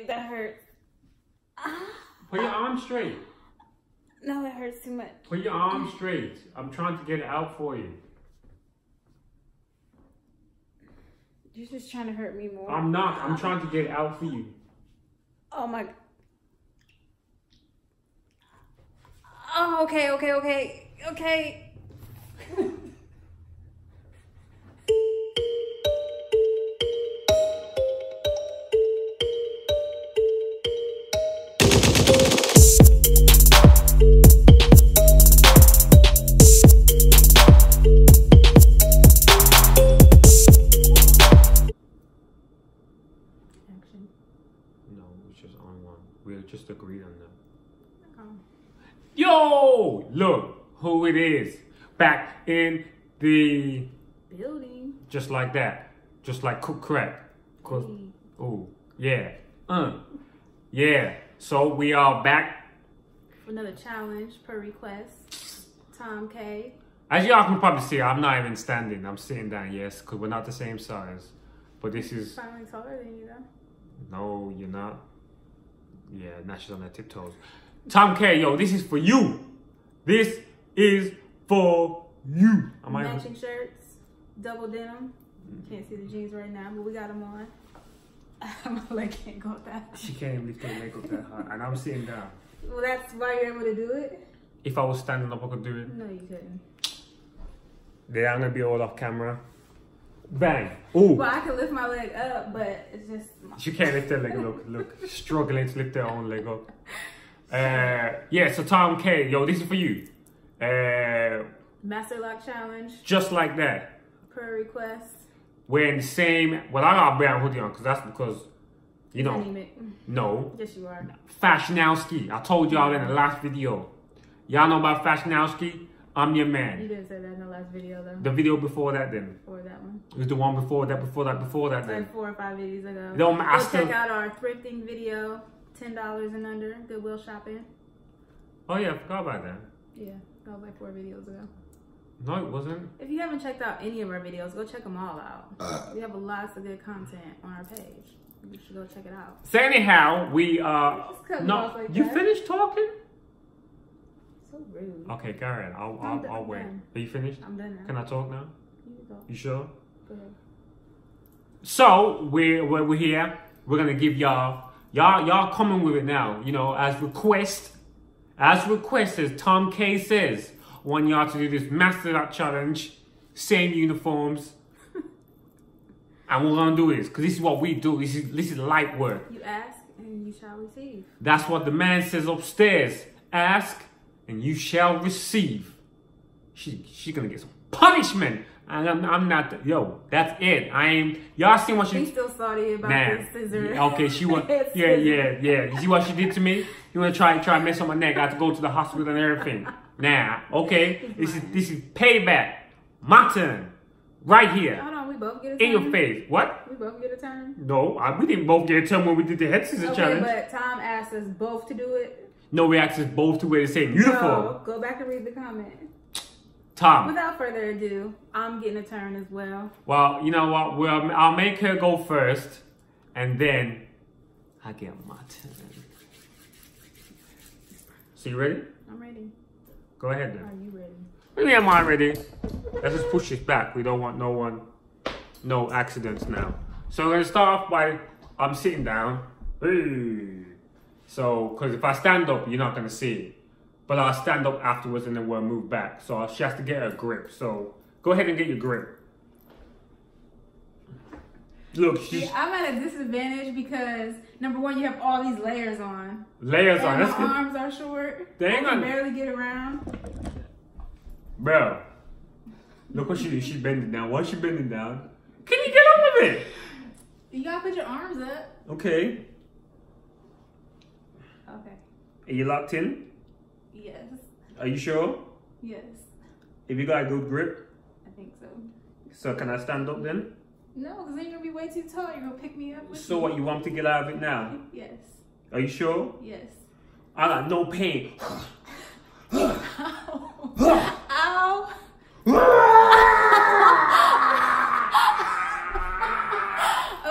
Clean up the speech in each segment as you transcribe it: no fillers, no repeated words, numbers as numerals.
thing that hurts. Put your arm straight. No, it hurts too much. Put your arm straight. I'm trying to get it out for you. You're just trying to hurt me more. I'm not. I'm trying to get it out for you. Oh my. Oh, okay, okay, okay, okay. Just agreed on that. Yo, look who it is back in the building. Just like that, just like cook crack. Oh yeah, yeah. So we are back. Another challenge per request. Tom K. As y'all can probably see, I'm not even standing. I'm sitting down. Yes, because we're not the same size. But this is. I'm finally taller than you, though. No, you're not. Yeah, now she's on her tiptoes. Tom K, yo, this is for you. This is for you. Matching shirts, double denim. Can't see the jeans right now, but we got them on. My leg can't go that. She can't even lift her leg up that high, and I'm sitting down. Well, that's why you're able to do it. If I was standing up, I could do it. No, you couldn't. Then I'm gonna be all off camera. Bang! Ooh. Well, I can lift my leg up, but it's just. She can't lift her leg. Look, struggling to lift her own leg up. Yeah. So Tom K, yo, this is for you. Master lock challenge. Just like that. Per request. We're in the same. Well, I got a brown hoodie on because you know. Anemic. No. Yes, you are. Fashnowski. I told y'all in the last video. Y'all know about Fashnowski. I'm your man. You didn't say that in the last video, though. The video before that, then. Before that one. It was the one before that, then. Like 4 or 5 videos ago. Don't matter. Check out our thrifting video, $10 and under, Goodwill shopping. Oh, yeah, I forgot about that. Yeah, that was like 4 videos ago. No, it wasn't. If you haven't checked out any of our videos, go check them all out. We have lots of good content on our page. You should go check it out. So, anyhow, we no, like you finished talking? So rude. Okay, Karen, I'll wait. Are you finished? I'm done now. Can I talk now? You can talk. You sure? Go ahead. So we're here. We're gonna give y'all coming with it now. You know, as request, as Tom K says, I want y'all to do this master that challenge, same uniforms, and we're gonna do this because this is what we do. This is light work. You ask and you shall receive. That's what the man says upstairs. Ask. And you shall receive. She's gonna get some punishment. And I'm not. Yo, that's it. I ain't. Y'all seen what she? He's still salty about this scissors. Okay, she was. Yeah. You see what she did to me? You wanna try and mess on my neck? I have to go to the hospital and everything. Okay. This is payback. My turn. Right here. Hold on, we both get a turn. In your face. What? We both get a turn. No, we didn't both get a turn when we did the head scissors challenge. But Tom asked us both to do it. No, we asked us both to wear the same uniform. No, go back and read the comment. Tom. Without further ado, I'm getting a turn as well. Well, you know what? I'll make her go first, and then I get my turn. So you ready? I'm ready. Go ahead then. Are you ready? Really, am I ready? Let's just push this back. We don't want no accidents now. So we're gonna start off by I'm sitting down. Hey. So, because if I stand up, you're not going to see it. But I'll stand up afterwards and then we'll move back. So she has to get her grip. So go ahead and get your grip. Look, I'm at a disadvantage because, number one, you have all these layers on. That's my arms are short. I can barely get around. Bro, look what she did. She's bending down. Why is she bending down? Can you get up with it? You got to put your arms up. Okay. Okay. Are you locked in? Yes. Are you sure? Yes. Have you got a good grip? I think so. So can I stand up then? No, because then you're going to be way too tall. You're going to pick me up. So what, you want to get out of it now? Yes. Are you sure? Yes. I got no pain. Ow. Ow.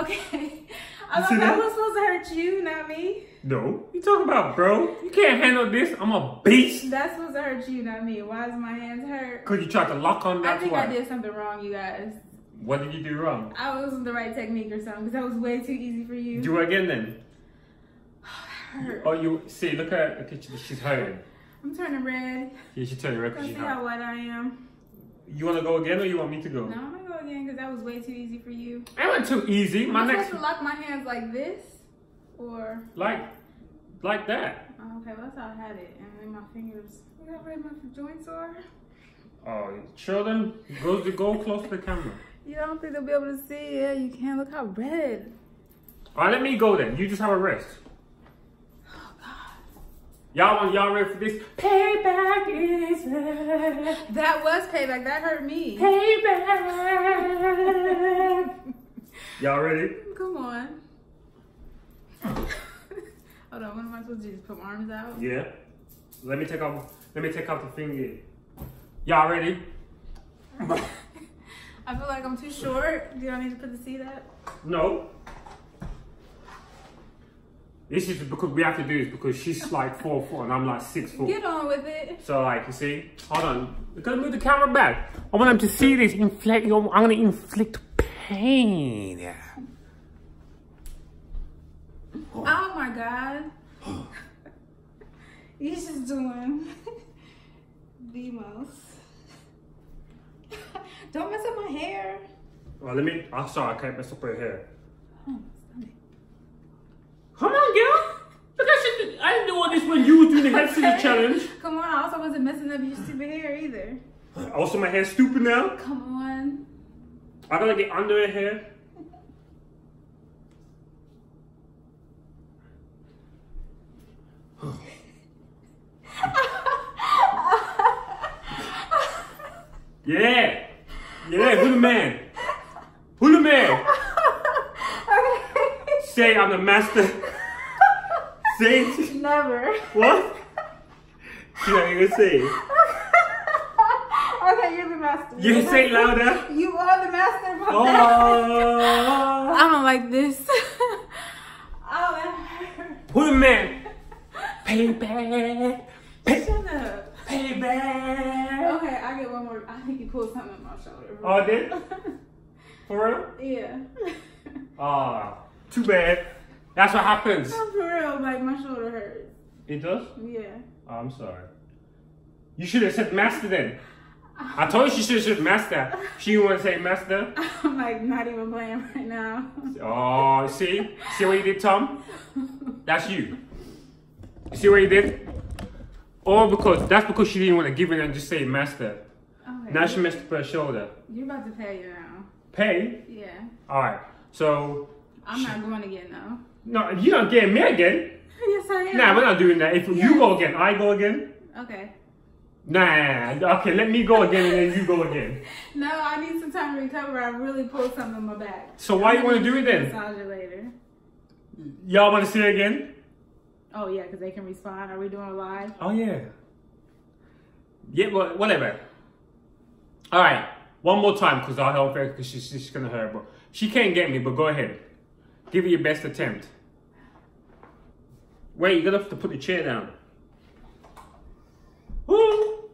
Okay. I thought that was supposed to hurt you, not me. No. You talking about, bro? You can't handle this. I'm a beast. That's supposed to hurt you, not me. Why is my hands hurt? Because you tried to lock on that. I think I did something wrong, you guys. What did you do wrong? I wasn't the right technique or something, because that was way too easy for you. Do it again then. Oh, that hurt. Oh, you see, look at her. Okay, she's hurting. I'm turning red. Yeah, she's turning red because she's hurt. See how wet I am. You want to go again or you want me to go? No, I'm going to go again because that was way too easy for you. It wasn't too easy. My next... I'm supposed to lock my hands like this or... Like that. Oh, okay, well, that's how I had it. And then my fingers... Look how red my joints are. Oh, children, go close to the camera. You don't think they'll be able to see? Yeah, you can. Look how red. All right, let me go then. You just have a rest. Y'all ready for this? Payback is love. That was payback. That hurt me. Payback. Y'all ready? Come on. Hold on. What am I supposed to do? Just put my arms out? Yeah. Let me take off the finger. Y'all ready? I feel like I'm too short. Do y'all need to put the seat up? No. This is because we have to do this because she's like 4'4" and I'm like 6'4". Get on with it. So like, you see, hold on. We're gonna move the camera back. I want them to see this. I'm gonna inflict pain. Yeah. Oh my God. You're just doing the most. Don't mess up my hair. Well, I'm sorry, I can't mess up her hair. Oh. Come on, girl. Look at shit. I didn't do all this when you were doing the head scissors challenge. Come on. I also wasn't messing up your stupid hair either. Also, my hair's stupid now. Come on. I gotta get under her hair. Yeah. Yeah, hula man. Hula man. Say I'm the master. Say it. Never. What? She's not even saying. Okay, you're the master. You say it louder. You are the master. Oh. I don't like this. Oh, that hurt. Who the man? Payback. Shut up. Payback. Okay, I get one more. I think you pulled something on my shoulder. Oh, I did? For real? Yeah. Ah. Too bad. That's what happens. No, for real, like my shoulder hurts. It does? Yeah. Oh, I'm sorry. You should have said master then. I told you she should have said master. She didn't want to say master. I'm like not even playing right now. Oh, see? See what you did, Tom? That's you. See what you did? All because she didn't want to give it and just say master. Okay. Now she messed up her shoulder. You're about to pay you now. Pay? Yeah. Alright, so... I'm not going again now. No, you're not getting me again. Yes, I am. Nah, we're not doing that. If you go again, I go again. Okay. Nah. Okay, let me go again and then you go again. No, I need some time to recover. I really pulled something on my back. So why you want to do it then? Massage it later. Y'all want to see it again? Oh yeah, because they can respond. Are we doing a live? Oh yeah. Yeah, well, whatever. All right, one more time because I'll help her because she's gonna hurt. But she can't get me. But go ahead. Give it your best attempt. Wait, you're gonna have to put the chair down. Woo!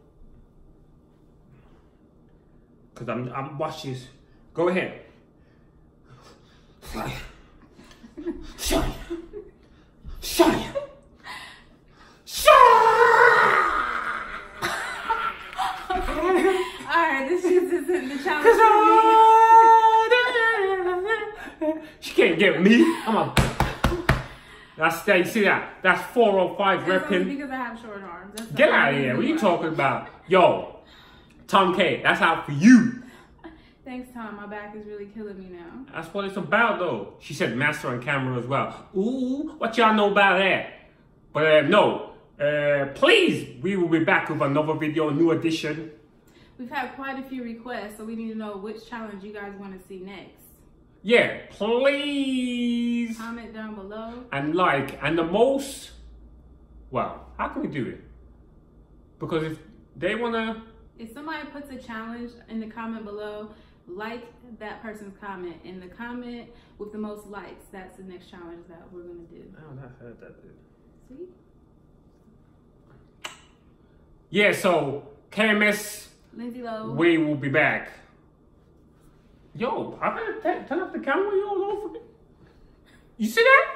Cause I'm watch this. Go ahead. Shine. Shine. Shine. Shine. Alright, this isn't the challenge. She can't get me. Come on. That's that. You see that? That's 405 repping. Because I have short arms. Get out of here. What are you talking about? Yo, Tom K, that's out for you. Thanks, Tom. My back is really killing me now. That's what it's about, though. She said master on camera as well. Ooh, what y'all know about that? But no. Please, we will be back with another video, new edition. We've had quite a few requests, so we need to know which challenge you guys want to see next. Yeah, please comment down below and like, and the most, well, how can we do it? Because if they wanna, if somebody puts a challenge in the comment below, like that person's comment, and the comment with the most likes, that's the next challenge that we're gonna do. I don't know how that did. See? Yeah, so KMS, Lindsay Lowe, we will be back. Yo, I better turn off the camera, you all over me. You see that?